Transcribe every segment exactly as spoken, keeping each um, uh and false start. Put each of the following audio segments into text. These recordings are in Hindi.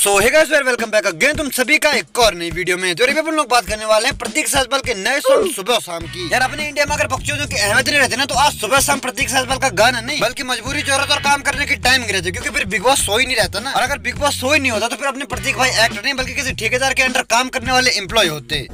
सो hey guys welcome back again तुम सभी का एक और नई वीडियो में। जो हम लोग बात करने वाले हैं प्रतीक सहजपाल के नए सॉन्ग सुबह शाम की। यार अपने इंडिया में अगर बच्चों की अहमियत नहीं रहती ना, तो आज सुबह शाम प्रतीक सहजपाल का गाना नहीं बल्कि मजबूरी जरूरत और काम करने की टाइम गिरते, क्योंकि फिर बिग बॉस सो ही नहीं रहता ना। और अगर बिग बॉस सो ही नहीं होता तो फिर अपने प्रतीक भाई एक्टर नहीं बल्कि किसी ठेकेदार के अंडर काम करने वाले एम्प्लॉय होते।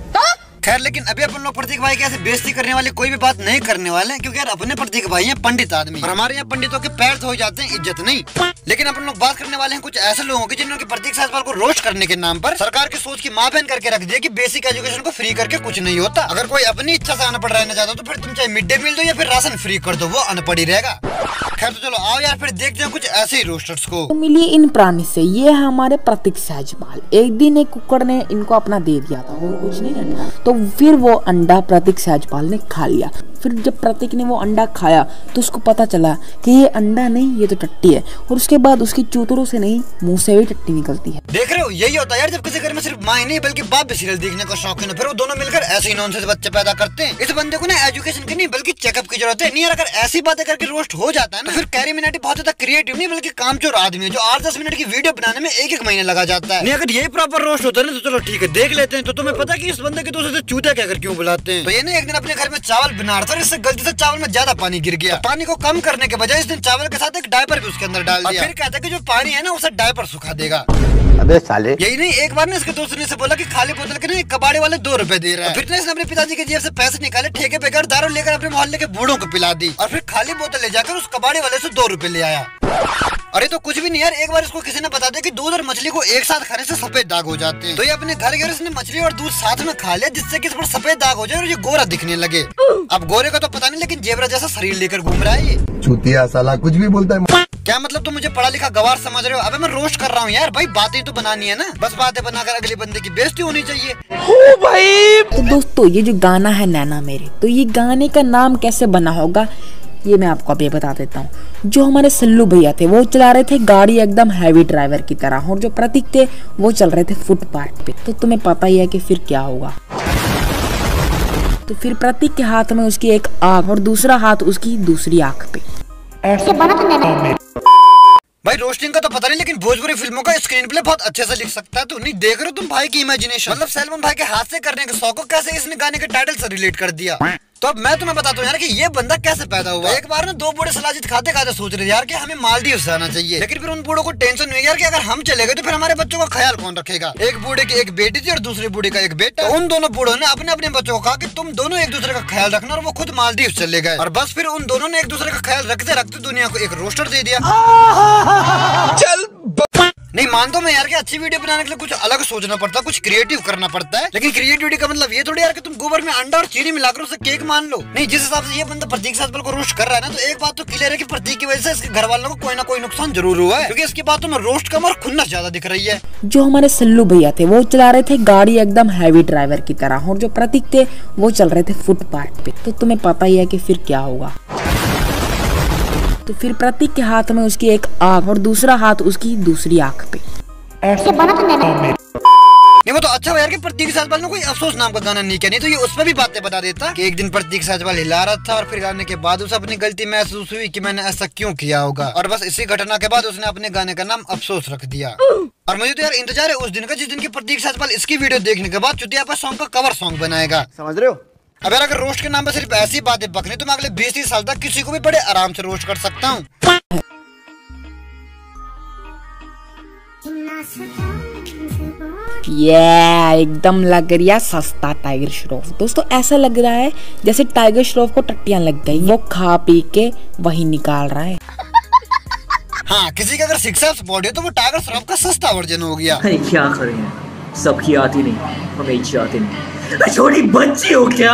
खैर लेकिन अभी अपन लोग प्रतीक भाई के ऐसे बेइज्जती करने वाले कोई भी बात नहीं करने वाले हैं, क्योंकि यार अपने प्रतीक भाई हैं पंडित आदमी और हमारे यहाँ पंडितों के पैर धो जाते हैं, इज्जत नहीं। लेकिन अपन लोग बात करने वाले हैं कुछ ऐसे लोगों की जिन्होंने प्रतीक सहजपाल को रोस्ट करने के नाम पर सरकार की सोच की मां बहन करके रख दिया कि बेसिक एजुकेशन को फ्री करके कुछ नहीं होता। अगर कोई अपनी इच्छा से अनपढ़ रहना चाहता तो फिर तुम चाहे मिड डे मील दो या फिर राशन फ्री कर दो, वो अनपढ़ ही रहेगा। खैर तो चलो आओ यार फिर देखते हैं कुछ ऐसे ही रोस्टर्स को। मिली इन प्राणी से, ये है हमारे प्रतीक सहजपाल। एक दिन एक कुकड़ ने इनको अपना दे दिया था और कुछ नहीं, तो फिर वो अंडा प्रतीक सहजपाल ने खा लिया। फिर जब प्रतीक ने वो अंडा खाया तो उसको पता चला कि ये अंडा नहीं, ये तो टट्टी है। और उसके बाद उसकी चूतरों से नहीं, मुंह से भी टट्टी निकलती है। देख रहे हो, यही होता है यार जब किसी घर में सिर्फ माँ नहीं बल्कि बाप भी सीरियल देखने का शौकीन है, फिर वो दोनों मिलकर ऐसे ही नॉनसेंस बच्चे पैदा करते हैं। इस बंदे को ना एजुकेशन की नहीं बल्कि चेकअप की जरूरत है। नहीं यार अगर ऐसी बातें करके रोस्ट हो जाता है ना, फिर कैरी मिनाटी बहुत ज्यादा क्रिएटिव नहीं बल्कि कामचोर आदमी है जो आठ दस मिनट की वीडियो बनाने में एक एक महीने लगा जाता है। नहीं अगर यही प्रॉपर रोस्ट होता है ना तो चलो ठीक है देख लेते हैं। तो तुम्हें पता की इस बंदे के दोस्तों से चूतिया कहकर क्यों बुलाते हैं? तो ये ना एक दिन अपने घर में चावल बना रहा था, इससे गलती से चावल में ज्यादा पानी गिर गया। पानी को कम करने के बजाय इसने चावल के साथ एक डायपर भी उसके अंदर डाल दिया। फिर कहता है कि जो पानी है ना उसे डायपर सुखा देगा। अबे साले, यही नहीं एक बार ना इसके दोस्त ने इसे बोला कि खाली बोतल के ना एक कबाड़े वाले दो रुपए दे रहा है। फिर इसने अपने पिताजी के जेब से पैसे निकाले, ठेके बेकार दारू लेकर अपने मोहल्ले के बूढ़ों को पिला दी और फिर खाली बोतल ले जाकर उस कबाड़े वाले से दो रुपए ले आया। अरे तो कुछ भी नहीं यार, एक बार इसको किसी ने बता दिया कि दूध और मछली को एक साथ खाने से सफेद दाग हो जाते हैं, तो ये अपने घर गया इसने मछली और दूध साथ में खा लिया जिससे कि इस पर सफेद दाग हो जाए और ये गोरा दिखने लगे। अब गोरे का तो पता नहीं लेकिन जेबरा जैसा शरीर लेकर घूम रहा है ये चूतिया साला, कुछ भी बोलता है। क्या मतलब तुम मुझे पढ़ा लिखा गवार समझ रहे हो? अबे मैं रोस्ट कर रहा हूँ यार, भाई बातें तो बनानी है ना, बस बातें बनाकर अगले बंदे की बेइज्जती होनी चाहिए। ओ भाई तो दोस्तों ये जो गाना है नैना मेरे, तो ये गाने का नाम कैसे बना होगा ये मैं आपको अभी बता देता हूँ। जो हमारे सल्लू भैया थे वो चला रहे थे गाड़ी एकदम हैवी ड्राइवर की तरह, और जो प्रतीक थे वो चल रहे थे फुटपाथ पे, तो तुम्हें पता ही है कि फिर क्या होगा। तो फिर प्रतीक के हाथ में उसकी एक आंख और दूसरा हाथ उसकी दूसरी आंख पे ऐसे बना तो नहीं। भाई रोस्टिंग का तो पता नहीं लेकिन भोजपुरी फिल्मों का स्क्रीन प्ले बहुत अच्छे से लिख सकता है। तो नहीं देख रहे हो तुम भाई की इमेजिनेशन, मतलब सलमान भाई के हाथ से करने के शौक को कैसे इसने गाने के टाइटल से रिलेट कर दिया। तो अब मैं तुम्हें बताता हूँ यार कि ये बंदा कैसे पैदा हुआ। एक बार ना दो बूढ़े सलाजित खाते खाते सोच रहे थे यार कि हमें मालदीव्स जाना चाहिए, लेकिन फिर उन बूढ़ों को टेंशन हुई यार कि अगर हम चले गए तो फिर हमारे बच्चों का ख्याल कौन रखेगा। एक बूढ़े की एक बेटी थी और दूसरे बूढ़े का एक बेटा। तो उन दोनों बूढ़ों ने अपने अपने बच्चों को कहा कि तुम दोनों एक दूसरे का ख्याल रखना, और वो खुद मालदीव्स चले गए। और बस फिर उन दोनों ने एक दूसरे का ख्याल रखते रखते दुनिया को एक रोस्टर दे दिया। चल नहीं मानता मैं यार कि अच्छी वीडियो बनाने के लिए कुछ अलग सोचना पड़ता है, कुछ क्रिएटिव करना पड़ता है, लेकिन क्रिएटिविटी का मतलब ये थोड़ी यार कि तुम गोबर में अंडा और चीनी मिलाकर उसे केक मान लो। नहीं जिस हिसाब से ये बंदा प्रतीक सहजपाल को रोस्ट कर रहा है ना, तो एक बात तो क्लियर है कि प्रतीक की वजह से इसके घर वालों को कोई ना कोई नुकसान जरूर हुआ है, क्योंकि इसके बाद तो रोस्ट कम और खुन्नस ज्यादा दिख रही है। जो हमारे सल्लू भैया थे वो चला रहे थे गाड़ी एकदम हैवी ड्राइवर की तरह, और जो प्रतीक थे वो चल रहे थे फुटपाथ पे, तो तुम्हें पता ही है कि फिर क्या होगा। तो फिर प्रतीक के हाथ में उसकी एक आंख और दूसरा हाथ उसकी दूसरी आंख पे ऐसे बना तो नहीं। नहीं वो तो अच्छा यार कि प्रतीक सहजपाल ने कोई अफसोस नाम का गाना नहीं किया, नहीं तो ये उस पर भी बातें बता देता कि एक दिन प्रतीक सहजपाल हिला रहा था और फिर गाने के बाद उसे अपनी गलती महसूस हुई कि मैंने ऐसा क्यों किया होगा, और बस इसी घटना के बाद उसने अपने गाने का नाम अफसोस रख दिया। और मुझे तो यार इंतजार है उस दिन का जिस दिन की प्रतीक सहजपाल इसकी वीडियो देखने के बाद चुतिया पर सॉन्ग का कवर सॉन्ग बनाएगा, समझ रहे हो। अब यार अगर रोस्ट के नाम पर सिर्फ ऐसी बातें बकने तो मैं अगले बीस तीस साल तक किसी को भी बड़े आराम से रोस्ट कर सकता हूँ। ये एकदम लग रहा है सस्ता टाइगर श्रॉफ। दोस्तों ऐसा लग रहा है जैसे टाइगर श्रॉफ को टट्टियां लग गई, वो खा पी के वही निकाल रहा है। हाँ किसी का अगर सिक्स एक्स बॉडी हो तो वो टाइगर श्रॉफ का सस्ता वर्जन हो गया। क्या करें सबकी आती नहीं, हमें इच्छा आती नहीं, छोटी बच्ची हो क्या?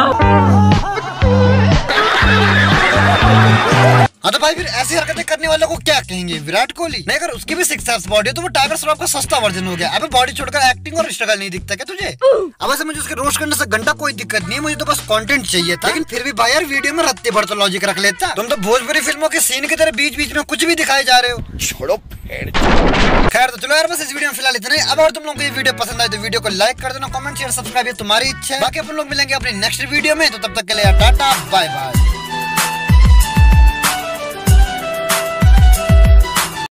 हाँ तो भाई फिर ऐसी हरकतें करने वालों को क्या कहेंगे? विराट कोहली। नहीं अगर उसकी भी सिक्स एक्स बॉडी है तो वो टाइगर श्रॉफ का सस्ता वर्जन हो गया। अबे बॉडी छोड़कर एक्टिंग और स्ट्रगल नहीं दिखता क्या तुझे? अब ऐसे मुझे उसके रोस्ट करने से घंटा कोई दिक्कत नहीं है, मुझे तो बस कंटेंट चाहिए था, लेकिन फिर भी भाई यार वीडियो में रत्ते भर तो लॉजिक रख लेता। तुम तो भोजपुरी फिल्मों के सीन की तरह बीच बीच में कुछ भी दिखाए जा रहे हो, छोड़ो। खैर तो चलो यार बस इस वीडियो में फिलहाल इतना ही। अब अगर तुम लोगों को ये वीडियो पसंद आए तो वीडियो को लाइक कर देना, कमेंट शेयर सब्सक्राइब, ये तुम्हारी इच्छा है। बाकी अपन लोग मिलेंगे अपनी नेक्स्ट वीडियो में, तो तब तक के लिए टाटा बाय बाय।